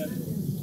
Yeah.